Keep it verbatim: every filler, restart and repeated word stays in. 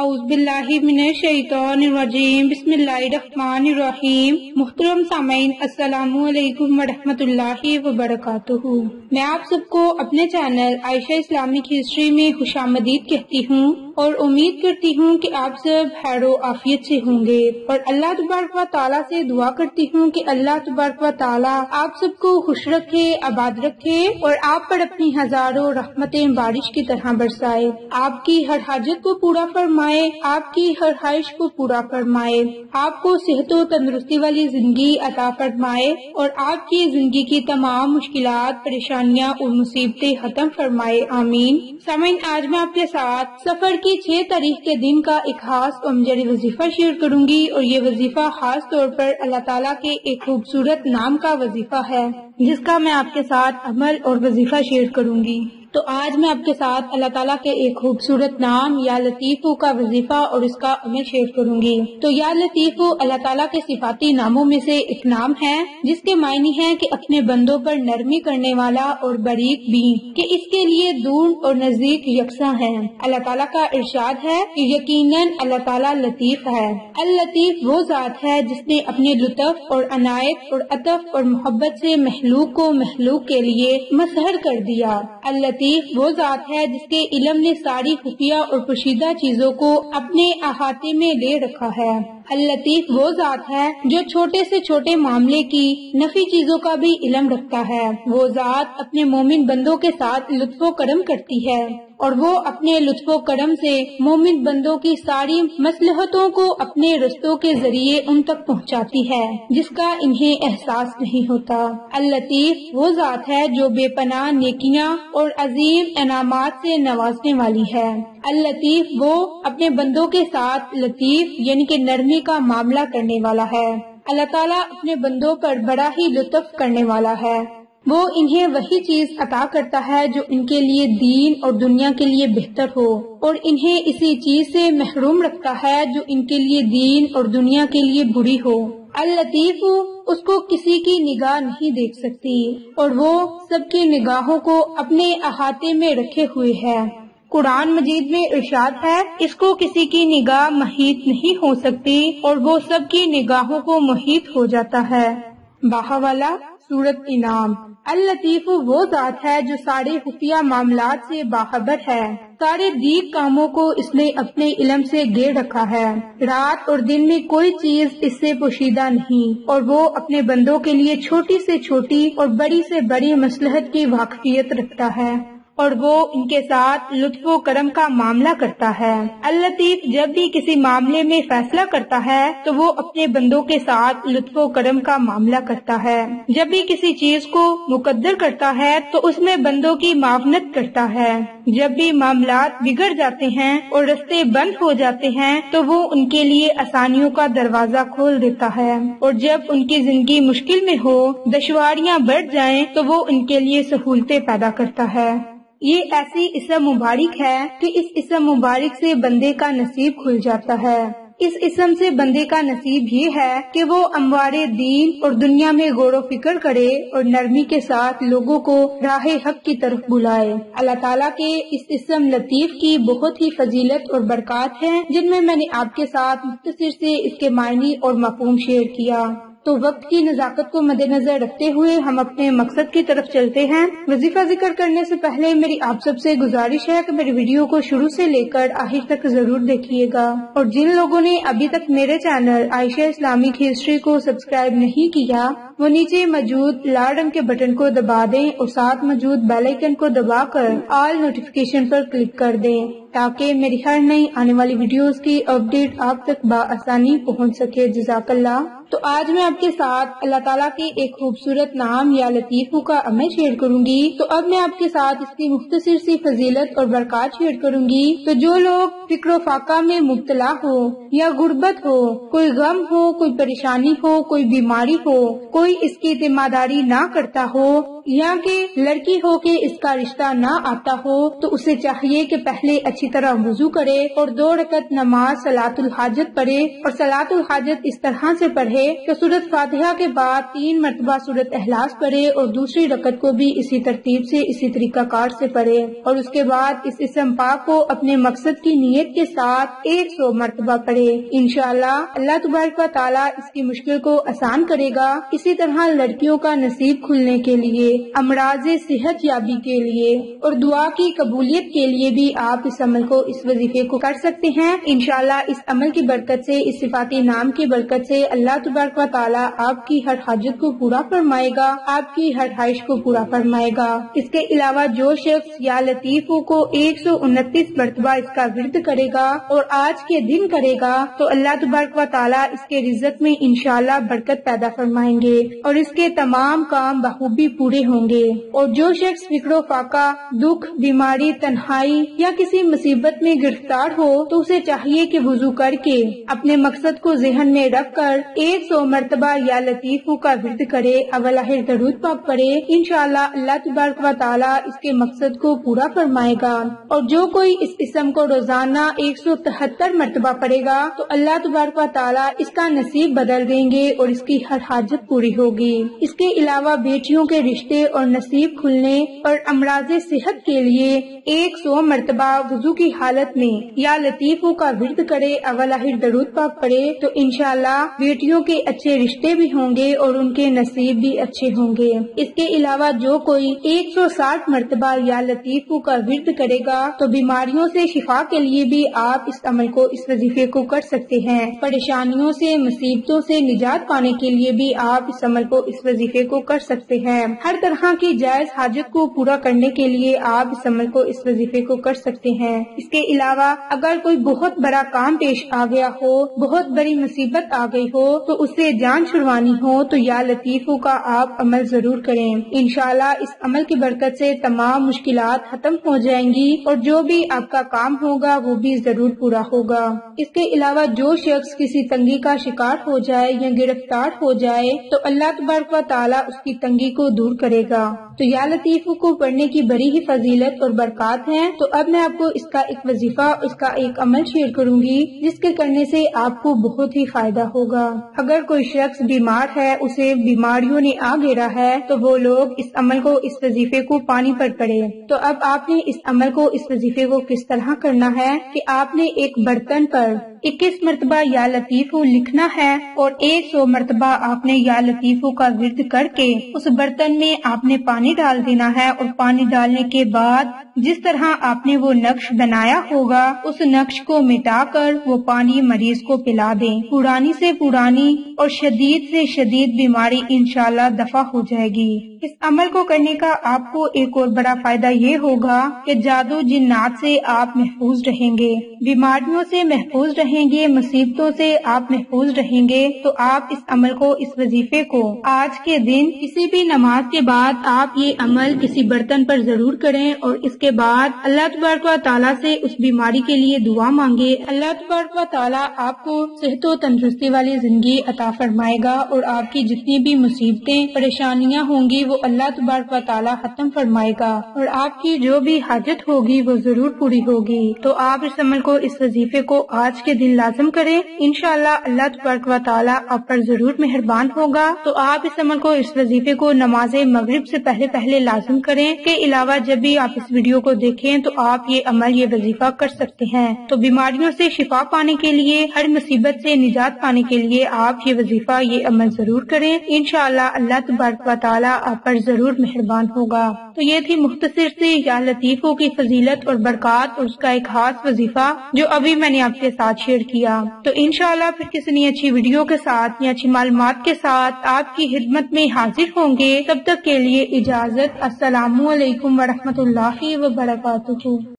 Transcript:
औज़ुबिल्लाहिमिनश्शैतानिर्रजीम बिस्मिल्लाहिर्रहमानिर्रहीम। मुहतरम सामईन, अस्सलामुअलैकुम वरहमतुल्लाहि वबरकातुहू। मैं आप सबको अपने चैनल आयशा इस्लामिक हिस्ट्री में खुशामदीद कहती हूँ और उम्मीद करती हूँ कि आप सब खैरो आफियत से होंगे और अल्लाह तबारक व तआला से दुआ करती हूँ कि अल्लाह तबारक व तआला आप सबको खुश रखे, आबाद रखे और आप पर अपनी हजारों रहमतें बारिश की तरह बरसाए, आपकी हर हाजत को पूरा फरमाए, आपकी हर ख्वाहिश को पूरा फरमाए, आपको सेहत और तंदरुस्ती वाली जिंदगी अता फरमाए और आपकी जिंदगी की तमाम मुश्किलात, परेशानियाँ और मुसीबतें खत्म फरमाए, आमीन। सामईन, आज मैं आपके साथ सफर की छह तारीख के दिन का एक खास और मजरी वजीफा शेयर करूँगी और ये वजीफा खास तौर पर अल्लाह ताला के एक खूबसूरत नाम का वजीफा है जिसका मैं आपके साथ अमल और वजीफा शेयर करूँगी। तो आज मैं आपके साथ अल्लाह ताला के एक खूबसूरत नाम या लतीफू का वजीफा और इसका अमल शेयर करूँगी। तो या लतीफू अल्लाह ताला के सिफाती नामों में से एक नाम है जिसके मायने हैं कि अपने बंदों पर नरमी करने वाला और बारीक भी, कि इसके लिए दूर और नजदीक यकसा है। अल्लाह ताला का इरशाद है कि यकीनन अल्लाह ताला लतीफ है। अल लतीफ वो जात है जिसने अपने लुत्फ और अनायत और अतफ और मोहब्बत से महलूक को महलूक के लिए मसहर कर दिया। अल लतीफ वो जात है जिसके इलम ने सारी खुफिया और पोशीदा चीजों को अपने अहाते में ले रखा है। अल लतीफ वो जात है जो छोटे से छोटे मामले की नफी चीजों का भी इलम रखता है। वो जात अपने मोमिन बंदों के साथ लुत्फो करम करती है और वो अपने लुत्फो करम से मोमिन बंदों की सारी मसलहतों को अपने रस्तों के जरिए उन तक पहुंचाती है जिसका इन्हें एहसास नहीं होता। अल लतीफ वो जात है जो बेपनाह नेकियां और अजीम इनामात से नवाजने वाली है। अल लतीफ वो अपने बंदों के साथ लतीफ यानी कि नरमी का मामला करने वाला है। अल्लाह ताला अपने बंदों पर बड़ा ही लुत्फ करने वाला है। वो इन्हें वही चीज अता करता है जो इनके लिए दीन और दुनिया के लिए बेहतर हो और इन्हें इसी चीज से महरूम रखता है जो इनके लिए दीन और दुनिया के लिए बुरी हो। अल लतीफ उसको किसी की निगाह नहीं देख सकती और वो सबकी निगाहों को अपने अहाते में रखे हुए है। कुरान मजीद में इरशाद है, इसको किसी की निगाह मुहीत नहीं हो सकती और वो सबकी निगाहों को मुहीत हो जाता है। बाहवाला सूरत इनाम। अल लतीफ वो जात है जो सारे खुफिया मामलात से बाखबर है। सारे दीप कामों को इसने अपने इलम से घेर रखा है। रात और दिन में कोई चीज इससे पोशीदा नहीं और वो अपने बंदों के लिए छोटी से छोटी और बड़ी से बड़ी मसलहत की वाकफियत रखता है और वो इनके साथ लुत्फ व करम का मामला करता है। अल लतीफ जब भी किसी मामले में फैसला करता है तो वो अपने बंदों के साथ लुत्फ व करम का मामला करता है। जब भी किसी चीज को मुकद्दर करता है तो उसमें बंदों की मावनत करता है। जब भी मामलात बिगड़ जाते हैं और रास्ते बंद हो जाते हैं तो वो उनके लिए आसानियों का दरवाजा खोल देता है और जब उनकी जिंदगी मुश्किल में हो, दुश्वारियाँ बढ़ जाएं तो वो उनके लिए सहूलतें पैदा करता है। ये ऐसी इसम मुबारक है कि इस इसम मुबारक से बंदे का नसीब खुल जाता है। इस इसम से बंदे का नसीब ये है कि वो अम्वारे दीन और दुनिया में गौर फिक्र करे और नरमी के साथ लोगों को राह हक की तरफ बुलाए। अल्लाह ताला के इस इसम लतीफ की बहुत ही फजीलत और बरकत है जिनमें मैंने आपके साथ मुख्तसर से इसके मायने और मफहूम शेयर किया। तो वक्त की नजाकत को मद्देनजर रखते हुए हम अपने मकसद की तरफ चलते हैं। वजीफा जिक्र करने से पहले मेरी आप सबसे गुजारिश है कि मेरी वीडियो को शुरू से लेकर आखिर तक जरूर देखिएगा और जिन लोगों ने अभी तक मेरे चैनल आयशा इस्लामिक हिस्ट्री को सब्सक्राइब नहीं किया वो नीचे मौजूद लाल रंग के बटन को दबा दें और साथ मौजूद बेल आइकन को दबाकर ऑल नोटिफिकेशन पर क्लिक कर दें ताकि मेरी हर नई आने वाली वीडियोस की अपडेट आप तक बआसानी पहुंच सके। जज़ाकल्लाह। तो आज मैं आपके साथ अल्लाह ताला के एक खूबसूरत नाम या लतीफू का अमल शेयर करूंगी। तो अब मैं आपके साथ इसकी मुख्तसर सी फजीलत और बरकत शेयर करूंगी। तो जो लोग फिक्र फाका में मुब्तला हो या गुर्बत हो, कोई गम हो, कोई परेशानी हो, कोई बीमारी हो, कोई इसकी जिम्मेदारी ना करता हो या कि लड़की हो के इसका रिश्ता ना आता हो तो उसे चाहिए कि पहले अच्छी तरह वुजू करे और दो रकत नमाज सलातुल हाजत पढ़े और सलातुल हाजत इस तरह से पढ़े कि सूरत फातिहा के बाद तीन मरतबा सूरत अहलास पढ़े और दूसरी रकत को भी इसी तरतीब से इसी तरीकाकार से पढ़े और उसके बाद इस इसम पाक को अपने मकसद की नीयत के साथ एक सौ मरतबा पढ़े। इंशाअल्लाह अल्लाह तबारक व तआला इसकी मुश्किल को आसान करेगा। इसी तरह लड़कियों का नसीब खुलने के लिए, अमराज़े सेहत याबी के लिए और दुआ की कबूलियत के लिए भी आप इस अमल को, इस वजीफे को कर सकते हैं। इंशाअल्लाह इस अमल की बरकत से, इस सिफाती नाम की बरकत से अल्लाह तबारक व तआला आपकी हर हाजत को पूरा फरमाएगा, आपकी हर ख्वाहिश को पूरा फरमाएगा। इसके अलावा जो शख्स या लतीफू को एक सौ उनतीस मरतबा इसका विर्द करेगा और आज के दिन करेगा तो अल्लाह तबारक व तआला इसके रिजक में इंशाअल्लाह बरकत पैदा फरमाएंगे और इसके तमाम काम बखूबी पूरे होंगे। और जो शख्स फिक्रो फाका, दुख, बीमारी, तन्हाई या किसी मुसीबत में गिरफ्तार हो तो उसे चाहिए कि वुजू करके अपने मकसद को जहन में रख कर एक सौ मरतबा या लतीफू का विर्द करे, अवलाहिर दरूद पाक पढ़े। इंशाअल्लाह अल्लाह तबारक व तआला इसके मकसद को पूरा फरमाएगा। और जो कोई इस इसम को रोजाना एक सौ तिहत्तर मरतबा पड़ेगा तो अल्लाह तबारक व तआला इसका नसीब बदल देंगे और इसकी हर हाजत पूरी होगी। इसके अलावा बेटियों के रिश्ते और नसीब खुलने और अमराज सेहत के लिए एक सौ मरतबा वजू की हालत में या लतीफों का विर्द करे, अवलाहिर दरूद पाक पढ़े तो इंशाअल्लाह बेटियों के अच्छे रिश्ते भी होंगे और उनके नसीब भी अच्छे होंगे। इसके अलावा जो कोई एक सौ साठ मरतबा या लतीफों का विर्द करेगा तो बीमारियों से शिफा के लिए भी आप इस अमल को, इस वजीफे को कर सकते हैं। परेशानियों से, मुसीबतों से निजात पाने के लिए भी आप इस अमल को, इस वजीफे को कर सकते हैं। हर तरह की जायज हाजत को पूरा करने के लिए आप इस अमल को, इस वजीफे को कर सकते हैं। इसके अलावा अगर कोई बहुत बड़ा काम पेश आ गया हो, बहुत बड़ी मुसीबत आ गई हो तो उससे जान छुड़वानी हो तो या लतीफों का आप अमल जरूर करें। इंशाअल्लाह इस अमल की बरकत से तमाम मुश्किलात खत्म हो जाएंगी और जो भी आपका काम होगा वो भी जरूर पूरा होगा। इसके अलावा जो शख्स किसी तंगी का शिकार हो जाए या गिरफ्तार हो जाए तो अल्लाह तबारक व तआला उसकी तंगी को दूर करेगा। तो या लतीफों को पढ़ने की बड़ी ही फजीलत और बरकत है। तो अब मैं आपको इसका एक वजीफा, इसका एक अमल शेयर करूंगी जिसके करने से आपको बहुत ही फायदा होगा। अगर कोई शख्स बीमार है, उसे बीमारियों ने आ घेरा है तो वो लोग इस अमल को, इस वजीफे को पानी पर पड़े। तो अब आपने इस अमल को, इस वजीफे को किस तरह करना है कि आपने एक बर्तन पर इक्कीस मरतबा या लतीफो लिखना है और एक सौ मरतबा आपने या लतीफो का विर्द करके उस बर्तन में आपने पानी डाल देना है और पानी डालने के बाद जिस तरह आपने वो नक्श बनाया होगा उस नक्श को मिटाकर वो पानी मरीज को पिला दें। पुरानी से पुरानी और शदीद से शदीद बीमारी इंशाल्लाह दफा हो जाएगी। इस अमल को करने का आपको एक और बड़ा फायदा ये होगा कि जादू जिन्नात से आप महफूज रहेंगे, बीमारियों से महफूज रहेंगे, मुसीबतों से आप महफूज रहेंगे। तो आप इस अमल को, इस वजीफे को आज के दिन किसी भी नमाज के बाद आप ये अमल किसी बर्तन पर जरूर करें और इसके बाद अल्लाह तबारक व तआला से उस बीमारी के लिए दुआ मांगे। अल्लाह तबारक व तआला आपको सेहत और तंदरुस्ती वाली जिंदगी अता फरमाएगा और आपकी जितनी भी मुसीबतें, परेशानियां होंगी वो अल्लाह तबारक व तआला खत्म फरमाएगा और आपकी जो भी हाजत होगी वो जरूर पूरी होगी। तो आप इस अमल को, इस वजीफे को आज के दिन लाजम करें। इंशाअल्लाह अल्लाह तबारक व तआला आप पर जरूर मेहरबान होगा। तो आप इस अमल को, इस वजीफे को नमाज मगरिब से पहले पहले लाजम करें। के अलावा जब भी आप इस वीडियो को देखें तो आप ये अमल, ये वजीफा कर सकते हैं। तो बीमारियों से शिफा पाने के लिए, हर मुसीबत से निजात पाने के लिए आप ये वजीफा, ये अमल जरूर करें। इंशाअल्लाह अल्लाह तबारक व तआला आप पर जरूर मेहरबान होगा। तो ये थी मुख्तसर से या लतीफों की फजीलत और बरकत और उसका एक खास वजीफा जो अभी मैंने आपके साथ शेयर किया। तो इंशाअल्लाह फिर किसी नई अच्छी वीडियो के साथ या अच्छी मालूमात के साथ आपकी खिदमत में हाजिर होंगे। तब तक के लिए इजाजत। अस्सलामु अलैकुम वरहमतुल्लाहि वबरकातुहू।